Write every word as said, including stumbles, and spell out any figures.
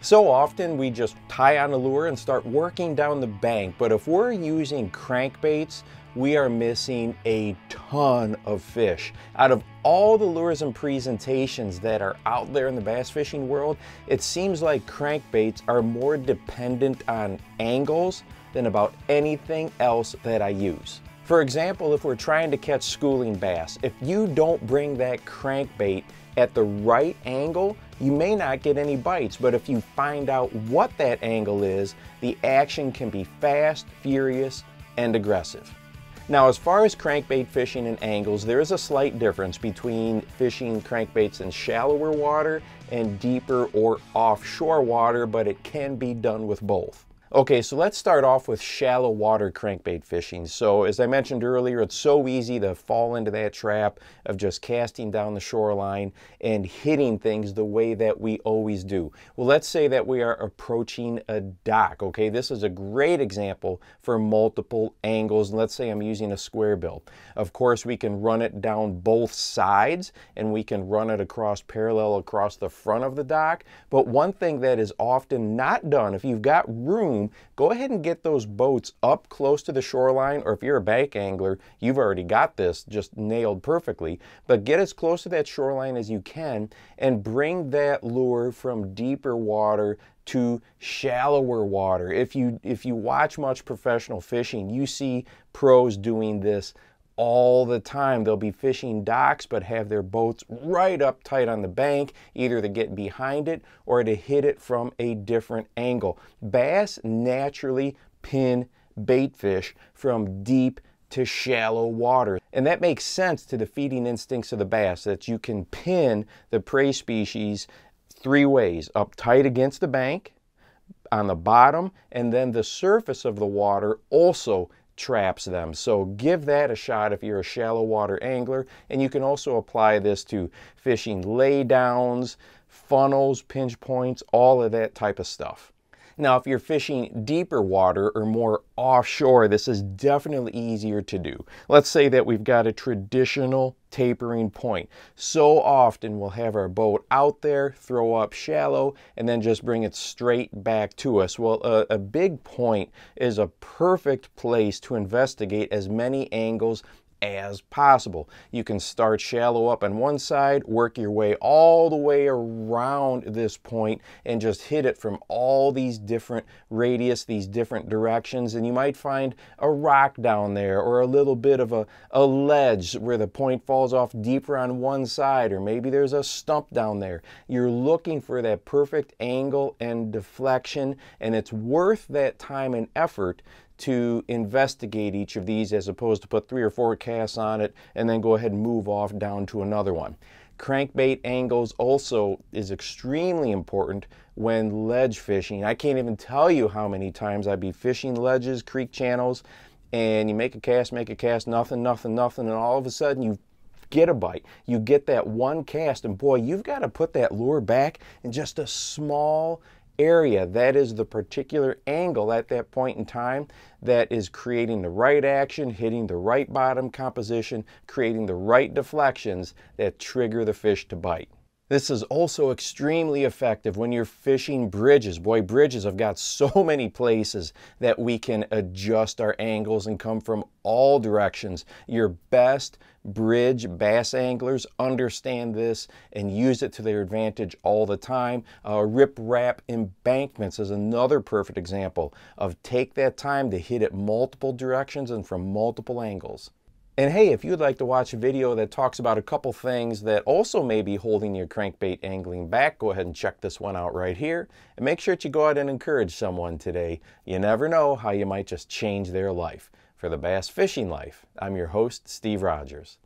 So often we just tie on a lure and start working down the bank, but if we're using crankbaits, we are missing a ton of fish. Out of all the lures and presentations that are out there in the bass fishing world, it seems like crankbaits are more dependent on angles than about anything else that I use. For example, if we're trying to catch schooling bass, if you don't bring that crankbait at the right angle, you may not get any bites, but if you find out what that angle is, the action can be fast, furious, and aggressive. Now, as far as crankbait fishing and angles, there is a slight difference between fishing crankbaits in shallower water and deeper or offshore water, but it can be done with both. Okay, so let's start off with shallow water crankbait fishing. So as I mentioned earlier, it's so easy to fall into that trap of just casting down the shoreline and hitting things the way that we always do. Well, let's say that we are approaching a dock. Okay, this is a great example for multiple angles. Let's say I'm using a square bill. Of course, we can run it down both sides and we can run it across parallel across the front of the dock. But one thing that is often not done, if you've got room, go ahead and get those boats up close to the shoreline, or if you're a bank angler, you've already got this just nailed perfectly, but get as close to that shoreline as you can and bring that lure from deeper water to shallower water. If you, if you watch much professional fishing, you see pros doing this all the time. They'll be fishing docks but have their boats right up tight on the bank, either to get behind it or to hit it from a different angle. Bass naturally pin bait fish from deep to shallow water, and that makes sense to the feeding instincts of the bass, that you can pin the prey species three ways: up tight against the bank, on the bottom, and then the surface of the water also traps them. So give that a shot if you're a shallow water angler, and you can also apply this to fishing laydowns, funnels, pinch points, all of that type of stuff. Now, if you're fishing deeper water or more offshore, this is definitely easier to do. Let's say that we've got a traditional tapering point. So often we'll have our boat out there, throw up shallow, and then just bring it straight back to us. Well, a, a big point is a perfect place to investigate as many angles as possible. You can start shallow up on one side, work your way all the way around this point, and just hit it from all these different radius, these different directions, and you might find a rock down there or a little bit of a, a ledge where the point falls off deeper on one side, or maybe there's a stump down there. You're looking for that perfect angle and deflection, and it's worth that time and effort to investigate each of these as opposed to put three or four casts on it and then go ahead and move off down to another one. Crankbait angles also is extremely important when ledge fishing. I can't even tell you how many times I'd be fishing ledges, creek channels, and you make a cast, make a cast, nothing, nothing, nothing, and all of a sudden you get a bite. You get that one cast, and boy, you've got to put that lure back in just a small area. That is the particular angle at that point in time that is creating the right action, hitting the right bottom composition, creating the right deflections that trigger the fish to bite. This is also extremely effective when you're fishing bridges. Boy, bridges have got so many places that we can adjust our angles and come from all directions. Your best bridge bass anglers understand this and use it to their advantage all the time. Uh, Riprap embankments is another perfect example of take that time to hit it multiple directions and from multiple angles. And hey, if you'd like to watch a video that talks about a couple things that also may be holding your crankbait angling back, go ahead and check this one out right here. And make sure that you go out and encourage someone today. You never know how you might just change their life. For the Bass Fishing Life, I'm your host, Steve Rogers.